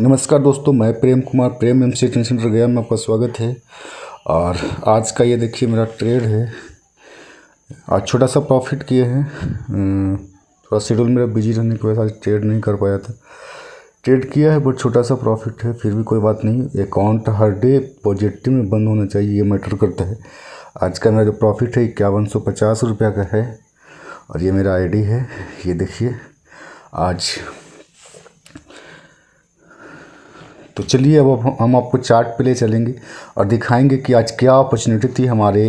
नमस्कार दोस्तों, मैं Prem Kumar, Prem MC train centre Gaya में आपका स्वागत है। और आज का ये देखिए मेरा ट्रेड है। आज छोटा सा प्रॉफिट किए हैं, थोड़ा शेड्यूल मेरा बिजी रहने की वजह से ट्रेड नहीं कर पाया था। ट्रेड किया है बट छोटा सा प्रॉफिट है, फिर भी कोई बात नहीं। अकाउंट हर डे पॉजिटिव में बंद होना चाहिए, ये मैटर करता है। आज का मेरा जो प्रॉफिट है 5150 रुपये का है और ये मेरा आईडी है। ये देखिए आज। तो चलिए अब हम आपको चार्ट पे ले चलेंगे और दिखाएंगे कि आज क्या अपॉर्चुनिटी थी हमारे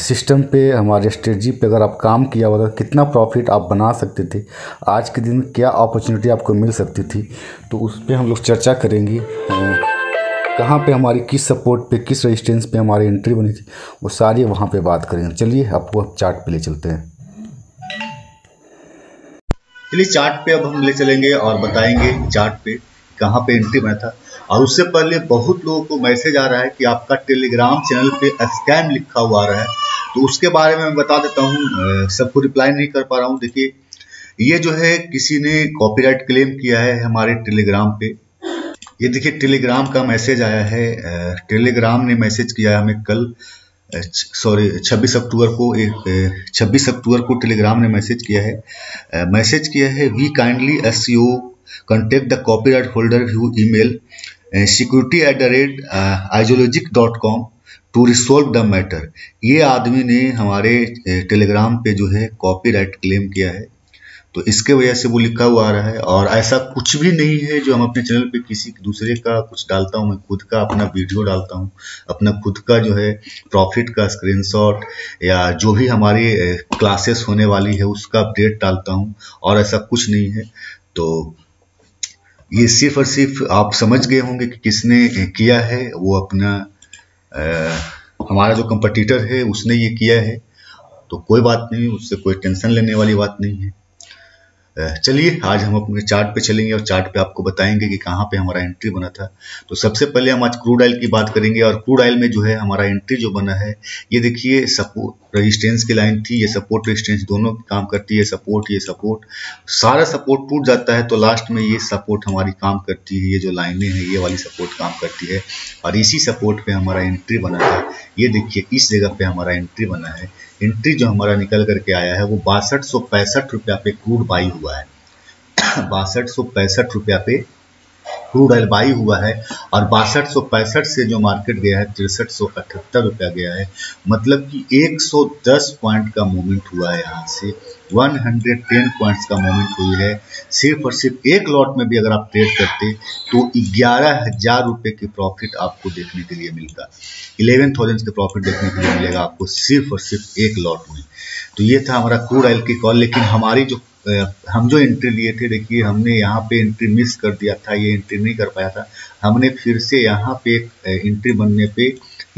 सिस्टम पे, हमारे स्ट्रेटजी पे। अगर आप काम किया होता कितना प्रॉफिट आप बना सकते थे, आज के दिन क्या अपॉर्चुनिटी आपको मिल सकती थी, तो उस पर हम लोग चर्चा करेंगे। कहाँ पे हमारी, किस सपोर्ट पे, किस रेजिस्टेंस पे हमारी एंट्री बनी थी, वो सारी वहाँ पर बात करेंगे। चलिए आपको अब चार्ट पर ले चलते हैं। चलिए चार्ट पे अब हम ले चलेंगे और बताएंगे चार्ट पे कहाँ पे एंट्री बना था। और उससे पहले बहुत लोगों को मैसेज आ रहा है कि आपका टेलीग्राम चैनल पे स्कैम लिखा हुआ आ रहा है, तो उसके बारे में मैं बता देता हूँ। सबको रिप्लाई नहीं कर पा रहा हूँ। देखिए ये जो है किसी ने कॉपीराइट क्लेम किया है हमारे टेलीग्राम पे। ये देखिए टेलीग्राम का मैसेज आया है। टेलीग्राम ने मैसेज किया है हमें कल, सॉरी 26 अक्टूबर को, 26 अक्टूबर को टेलीग्राम ने मैसेज किया है। मैसेज किया है, we kindly SEO contact the copyright holder who email security@theratioideologic.com to resolve the matter। ये आदमी ने हमारे टेलीग्राम पे जो है कॉपीराइट क्लेम किया है, तो इसके वजह से वो लिखा हुआ आ रहा है। और ऐसा कुछ भी नहीं है जो हम अपने चैनल पे किसी दूसरे का कुछ डालता हूँ। मैं खुद का अपना वीडियो डालता हूँ, अपना खुद का जो है प्रॉफिट का स्क्रीनशॉट या जो भी हमारी क्लासेस होने वाली है उसका अपडेट डालता हूँ, और ऐसा कुछ नहीं है। तो ये सिर्फ और सिर्फ आप समझ गए होंगे कि किसने किया है। वो अपना हमारा जो कंपटीटर है उसने ये किया है, तो कोई बात नहीं, उससे कोई टेंशन लेने वाली बात नहीं है। चलिए आज हम अपने चार्ट पे चलेंगे और चार्ट पे आपको बताएंगे कि कहाँ पे हमारा एंट्री बना था। तो सबसे पहले हम आज क्रूड ऑयल की बात करेंगे। और क्रूड ऑयल में जो है हमारा एंट्री जो बना है, ये देखिए सपोर्ट रेजिस्टेंस की लाइन थी। ये सपोर्ट रेजिस्टेंस दोनों काम करती है। सपोर्ट, ये सपोर्ट, सारा सपोर्ट टूट जाता है तो लास्ट में ये सपोर्ट हमारी काम करती है। ये जो लाइनें हैं ये वाली सपोर्ट काम करती है, और इसी सपोर्ट पर हमारा एंट्री बना है। ये देखिए इस जगह पर हमारा एंट्री बना है। एंट्री जो हमारा निकल करके आया है वो 6265 रुपया पे क्रूड बाई हुआ है। 6265 रुपया पे क्रूड ऑयल बाई हुआ है। और 6265 से जो मार्केट गया है 6378 रुपया गया है, मतलब कि 110 पॉइंट का मूवमेंट हुआ है। यहाँ से 110 पॉइंट्स का मूवमेंट हुई है। सिर्फ और सिर्फ एक लॉट में भी अगर आप ट्रेड करते तो 11,000 रुपये की प्रॉफिट आपको देखने के लिए मिलेगा। 11,000 के प्रॉफिट देखने के लिए मिलेगा आपको सिर्फ और सिर्फ एक लॉट में। तो ये था हमारा क्रूड ऑयल की कॉल। लेकिन हमारी जो हम जो एंट्री लिए थे, देखिए हमने यहाँ पे एंट्री मिस कर दिया था, ये एंट्री नहीं कर पाया था। हमने फिर से यहाँ पे एंट्री बनने पे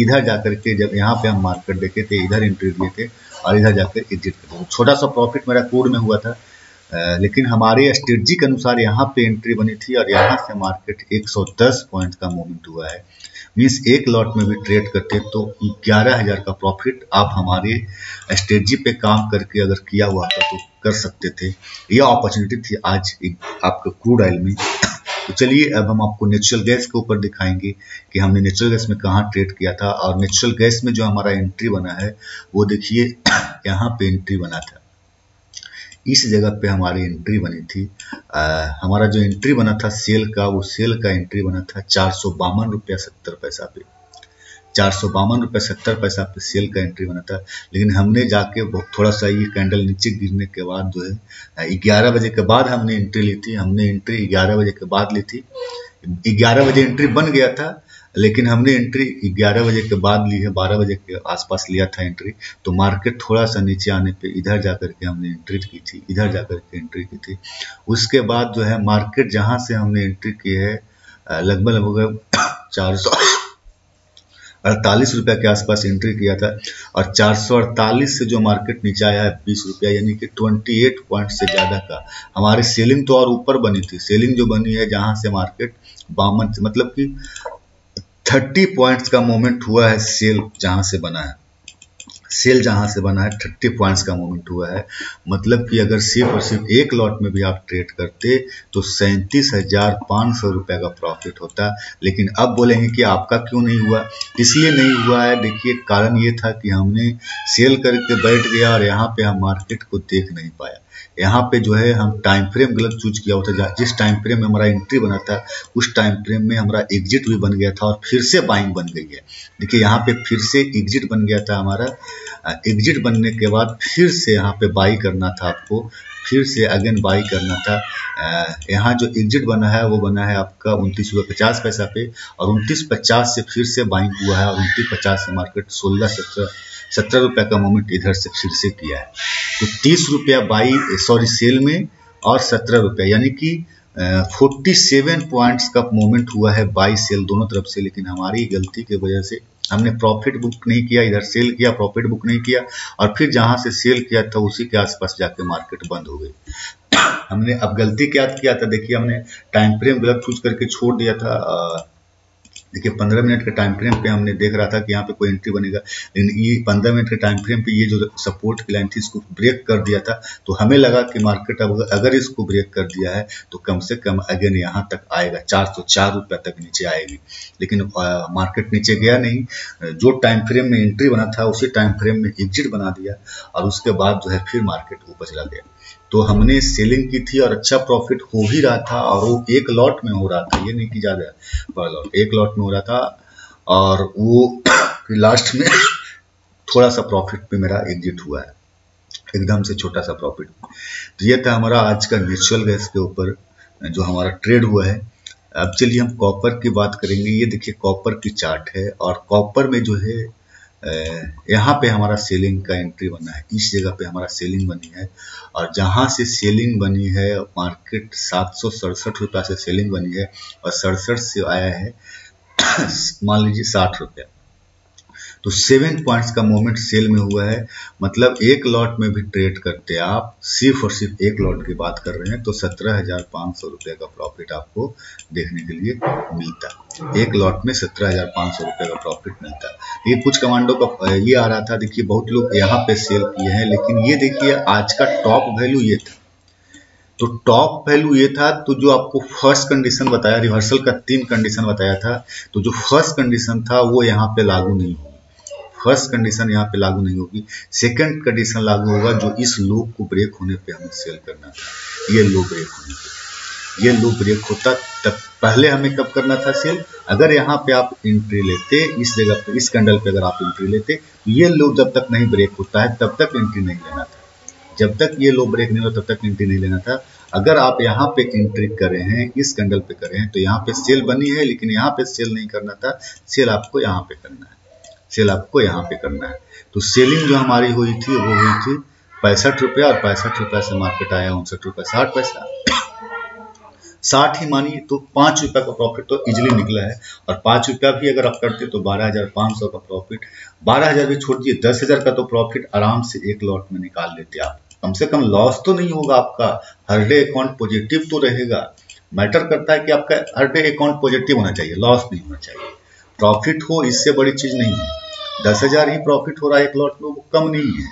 इधर जाकर के, जब यहाँ पे हम मार्केट देखे थे इधर एंट्री लिए थे और इधर जाकर एग्जिट करते। छोटा सा प्रॉफिट मेरा क्रूड में हुआ था, लेकिन हमारे स्ट्रेटजी के अनुसार यहाँ पे एंट्री बनी थी और यहाँ से मार्केट 110 पॉइंट का मूवमेंट हुआ है। मीन्स एक लॉट में भी ट्रेड करते तो 11,000 का प्रॉफिट आप हमारे स्ट्रेटजी पे काम करके अगर किया हुआ था तो कर सकते थे। यह अपॉर्चुनिटी थी आज आपके क्रूड ऑयल में। तो चलिए अब हम आपको नेचुरल गैस के ऊपर दिखाएंगे कि हमने नेचुरल गैस में कहाँ ट्रेड किया था। और नेचुरल गैस में जो हमारा एंट्री बना है वो देखिए यहाँ पे एंट्री बना था, इस जगह पे हमारी एंट्री बनी थी। हमारा जो एंट्री बना था सेल का, वो सेल का एंट्री बना था 452 रुपया 70 पैसा पे। 452 रुपया 70 पैसा पे सेल का एंट्री बना था। लेकिन हमने जाके थोड़ा सा ये कैंडल नीचे गिरने के बाद जो है 11 बजे के बाद हमने एंट्री ली थी। हमने एंट्री 11 बजे के बाद ली थी। 11 बजे एंट्री बन गया था, लेकिन हमने एंट्री 11 बजे के बाद ली है, 12 बजे के आसपास लिया था एंट्री। तो मार्केट थोड़ा सा नीचे आने पे इधर जा करके हमने एंट्री की थी, इधर जा करके एंट्री की थी। उसके बाद जो है मार्केट जहाँ से हमने एंट्री की है लगभग 448 रुपया के आसपास एंट्री किया था। और 448 से जो मार्केट नीचे आया है 20 रुपया, यानी कि 28 पॉइंट से ज़्यादा का। हमारी सेलिंग तो और ऊपर बनी थी। सेलिंग जो बनी है जहाँ से मार्केट 52, मतलब कि 30 पॉइंट्स का मूवमेंट हुआ है सेल जहाँ से बना है। सेल जहाँ से बना है 30 पॉइंट्स का मूवमेंट हुआ है, मतलब कि अगर सिर्फ और सिर्फ एक लॉट में भी आप ट्रेड करते तो 37,500 रुपये का प्रॉफिट होता। लेकिन अब बोलेंगे कि आपका क्यों नहीं हुआ, इसलिए नहीं हुआ है, देखिए कारण ये था कि हमने सेल करके बैठ गया और यहाँ पे हम मार्केट को देख नहीं पाया। यहाँ पे जो है हम टाइम फ्रेम गलत चूज किया होता है, जिस टाइम फ्रेम में हमारा एंट्री बना था उस टाइम फ्रेम में हमारा एग्जिट भी बन गया था और फिर से बाइंग बन गई है। देखिए यहाँ पे फिर से एग्जिट बन गया था, हमारा एग्जिट बनने के बाद फिर से यहाँ पे बाई करना था, आपको फिर से अगेन बाई करना था। यहाँ जो एग्जिट बना है वो बना है आपका 29.50 पे और 29.50 से फिर से बाइंग हुआ है और 29.50 से मार्केट 16-17 रुपये का मोमेंट इधर से फिर से किया है। तो 30 रुपया बाई सॉरी सेल में और 17 रुपया यानी कि 47 पॉइंट्स का मोमेंट हुआ है बाई सेल दोनों तरफ से। लेकिन हमारी गलती की वजह से हमने प्रॉफिट बुक नहीं किया, इधर सेल किया प्रॉफिट बुक नहीं किया और फिर जहां से सेल किया था उसी के आसपास जाके मार्केट बंद हो गई। हमने अब गलती क्या किया था, देखिए हमने टाइम फ्रेम गलत चूज करके छोड़ दिया था। देखिए 15 मिनट के टाइम फ्रेम पे हमने देख रहा था कि यहाँ पे कोई एंट्री बनेगा, लेकिन ये 15 मिनट के टाइम फ्रेम पे ये जो सपोर्ट की लाइन थी इसको ब्रेक कर दिया था। तो हमें लगा कि मार्केट अब अगर इसको ब्रेक कर दिया है तो कम से कम अगेन यहाँ तक आएगा, 404 रुपया तक नीचे आएगी। लेकिन मार्केट नीचे गया नहीं, जो टाइम फ्रेम में एंट्री बना था उसी टाइम फ्रेम में एग्जिट बना दिया और उसके बाद जो है फिर मार्केट ऊपर चला गया। तो हमने सेलिंग की थी और अच्छा प्रॉफिट हो ही रहा था और वो एक लॉट में हो रहा था, ये नहीं कि ज़्यादा बड़ा लॉट, एक लॉट में हो रहा था और वो लास्ट में थोड़ा सा प्रॉफिट पे मेरा एग्जिट हुआ है, एकदम से छोटा सा प्रॉफिट। तो ये था हमारा आज का म्यूचुअल गैस के ऊपर जो हमारा ट्रेड हुआ है। अब चलिए हम कॉपर की बात करेंगे। ये देखिए कॉपर की चार्ट है और कॉपर में जो है यहाँ पे हमारा सेलिंग का एंट्री बना है, इस जगह पे हमारा सेलिंग बनी है और जहाँ से सेलिंग बनी है मार्केट 767 रुपया से सेलिंग बनी है और 67 से आया है मान लीजिए 60 रुपया। तो 7 पॉइंट्स का मोमेंट सेल में हुआ है, मतलब एक लॉट में भी ट्रेड करते आप, सिर्फ और सिर्फ एक लॉट की बात कर रहे हैं तो 17,500 रुपये का प्रॉफिट आपको देखने के लिए मिलता, एक लॉट में 17,500 रुपये का प्रॉफिट मिलता। ये कुछ कमांडो का ये आ रहा था, देखिए बहुत लोग यहाँ पे सेल किए हैं, लेकिन ये देखिए आज का टॉप वैल्यू ये था, तो टॉप वैल्यू ये था। तो जो आपको फर्स्ट कंडीशन बताया, रिवर्सल का 3 कंडीशन बताया था, तो जो फर्स्ट कंडीशन था वो यहाँ पे लागू नहीं होगी, फर्स्ट कंडीशन यहाँ पे लागू नहीं होगी, सेकंड कंडीशन लागू होगा जो इस लो को ब्रेक होने पे हमें सेल करना था। ये लो ब्रेक होने पे, ये लो ब्रेक होता तब पहले हमें कब करना था सेल, अगर यहाँ पे आप एंट्री लेते इस जगह पे, इस कैंडल पे अगर आप एंट्री लेते तो ये लो जब तक नहीं ब्रेक होता है तब तक एंट्री नहीं लेना था, जब तक ये लो ब्रेक नहीं हो तब तक एंट्री नहीं लेना था। अगर आप यहाँ पे एंट्री कर रहे हैं, इस कैंडल पे कर रहे हैं, तो यहाँ पे सेल बनी है लेकिन यहाँ पे सेल नहीं करना था, सेल आपको यहाँ पे करना है, सेल आपको यहाँ पे करना है। तो सेलिंग जो हमारी हुई थी वो हुई थी 65 रुपया और 65 रुपया से मार्केट आया 59 रुपया 60 पैसा, 60 ही मानिए तो 5 रुपया का प्रॉफिट तो इजीली निकला है। और 5 रुपया भी अगर आप करते तो 12,500 का प्रॉफिट, 12,000 भी छोड़ दिए 10,000 का तो प्रॉफिट आराम से एक लॉट में निकाल लेते आप, कम से कम लॉस तो नहीं होगा आपका, हर डे अकाउंट पॉजिटिव तो रहेगा। मैटर करता है कि आपका हर डे अकाउंट पॉजिटिव होना चाहिए, लॉस नहीं होना चाहिए, प्रॉफिट हो इससे बड़ी चीज़ नहीं है। 10,000 ही प्रॉफिट हो रहा है एक लॉट में, वो कम नहीं है,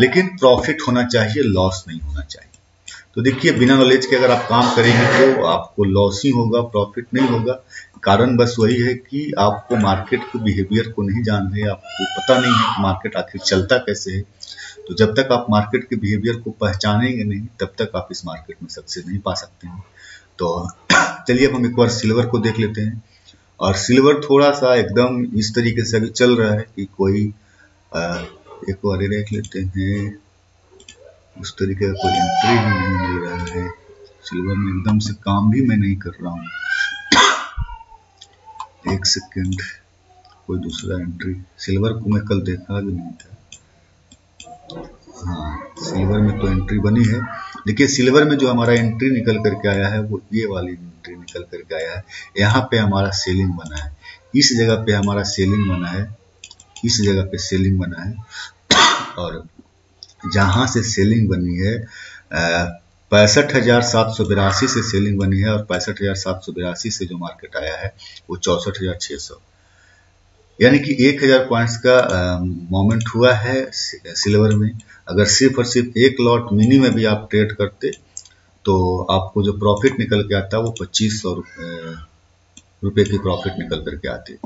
लेकिन प्रॉफिट होना चाहिए, लॉस नहीं होना चाहिए। तो देखिए बिना नॉलेज के अगर आप काम करेंगे तो आपको लॉस ही होगा, प्रॉफिट नहीं होगा। कारण बस वही है कि आपको मार्केट के बिहेवियर को नहीं जान रहे, आपको पता नहीं है कि मार्केट आखिर चलता कैसे है। तो जब तक आप मार्केट के बिहेवियर को पहचानेंगे नहीं तब तक आप इस मार्केट में सक्सेस नहीं पा सकते हैं। तो चलिए अब हम एक बार सिल्वर को देख लेते हैं। और सिल्वर थोड़ा सा एकदम इस तरीके से अभी चल रहा है कि कोई एक बार देख लेते हैं, उस तरीके का कोई एंट्री भी नहीं मिल रहा है सिल्वर में, एकदम से काम भी मैं नहीं कर रहा हूँ। एक सेकेंड, कोई दूसरा एंट्री सिल्वर को मैं कल देखा भी नहीं था। हाँ, सिल्वर में तो एंट्री बनी है। देखिए सिल्वर में जो हमारा एंट्री निकल करके आया है वो ये वाली एंट्री निकल करके आया है, यहाँ पे हमारा सेलिंग बना है, इस जगह पे हमारा सेलिंग बना है, इस जगह पे सेलिंग बना है और जहाँ से सेलिंग बनी है 65,782 से सेलिंग बनी है और 65,782 से जो मार्केट आया है वो 64,600। यानी कि 1000 पॉइंट्स का मोमेंट हुआ है सिल्वर में। अगर सिर्फ और सिर्फ एक लॉट मिनी में भी आप ट्रेड करते तो आपको जो प्रॉफिट निकल के आता वो 2500 रुपये की प्रॉफिट निकल करके आती।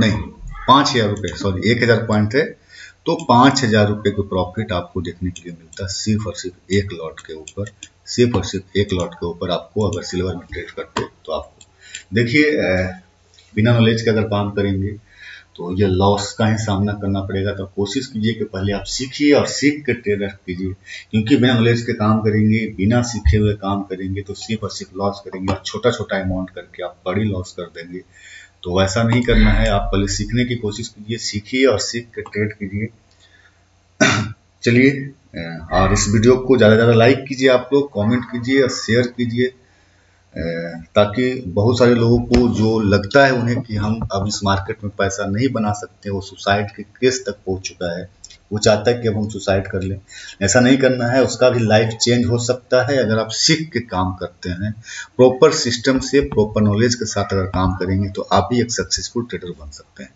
नहीं, 5000 रुपये, सॉरी 1000 पॉइंट है तो 5000 रुपये का प्रॉफिट आपको देखने के लिए मिलता सिर्फ और सिर्फ एक लॉट के ऊपर। सिर्फ और सिर्फ एक लॉट के ऊपर आपको अगर सिल्वर में ट्रेड करते तो आपको, देखिए बिना नॉलेज के अगर काम करेंगे तो ये लॉस का ही सामना करना पड़ेगा। तो कोशिश कीजिए कि पहले आप सीखिए और सीख कर ट्रेड कीजिए, क्योंकि बिना नॉलेज के काम करेंगे, बिना सीखे हुए काम करेंगे तो सिर्फ और सिर्फ लॉस करेंगे और छोटा छोटा अमाउंट करके आप बड़ी लॉस कर देंगे। तो ऐसा नहीं करना है, आप पहले सीखने की कोशिश कीजिए, सीखिए और सीख के ट्रेड कीजिए। चलिए, और इस वीडियो को ज़्यादा से ज़्यादा लाइक कीजिए, आप लोग कमेंट कीजिए और शेयर कीजिए, ताकि बहुत सारे लोगों को जो लगता है उन्हें कि हम अब इस मार्केट में पैसा नहीं बना सकते, वो सुसाइड के केस तक पहुंच चुका है, वो चाहता है कि अब हम सुसाइड कर लें। ऐसा नहीं करना है, उसका भी लाइफ चेंज हो सकता है अगर आप सीख के काम करते हैं। प्रॉपर सिस्टम से, प्रॉपर नॉलेज के साथ अगर काम करेंगे तो आप भी एक सक्सेसफुल ट्रेडर बन सकते हैं।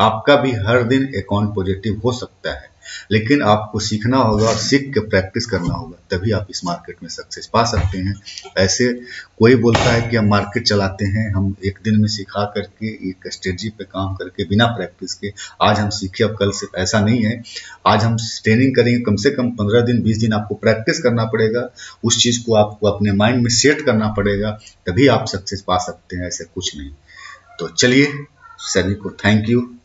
आपका भी हर दिन अकाउंट पॉजिटिव हो सकता है, लेकिन आपको सीखना होगा और सीख के प्रैक्टिस करना होगा, तभी आप इस मार्केट में सक्सेस पा सकते हैं। ऐसे कोई बोलता है कि हम मार्केट चलाते हैं, हम एक दिन में सिखा करके, एक स्ट्रेटजी पे काम करके, बिना प्रैक्टिस के, आज हम सीखे अब कल से, ऐसा नहीं है। आज हम ट्रेनिंग करेंगे, कम से कम 15 दिन 20 दिन आपको प्रैक्टिस करना पड़ेगा, उस चीज़ को आपको अपने माइंड में सेट करना पड़ेगा, तभी आप सक्सेस पा सकते हैं, ऐसा कुछ नहीं। तो चलिए, सभी को थैंक यू।